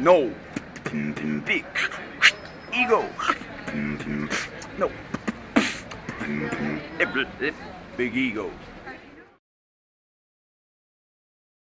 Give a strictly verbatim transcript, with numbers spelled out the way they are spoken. No. Big. Ego. No. Big ego.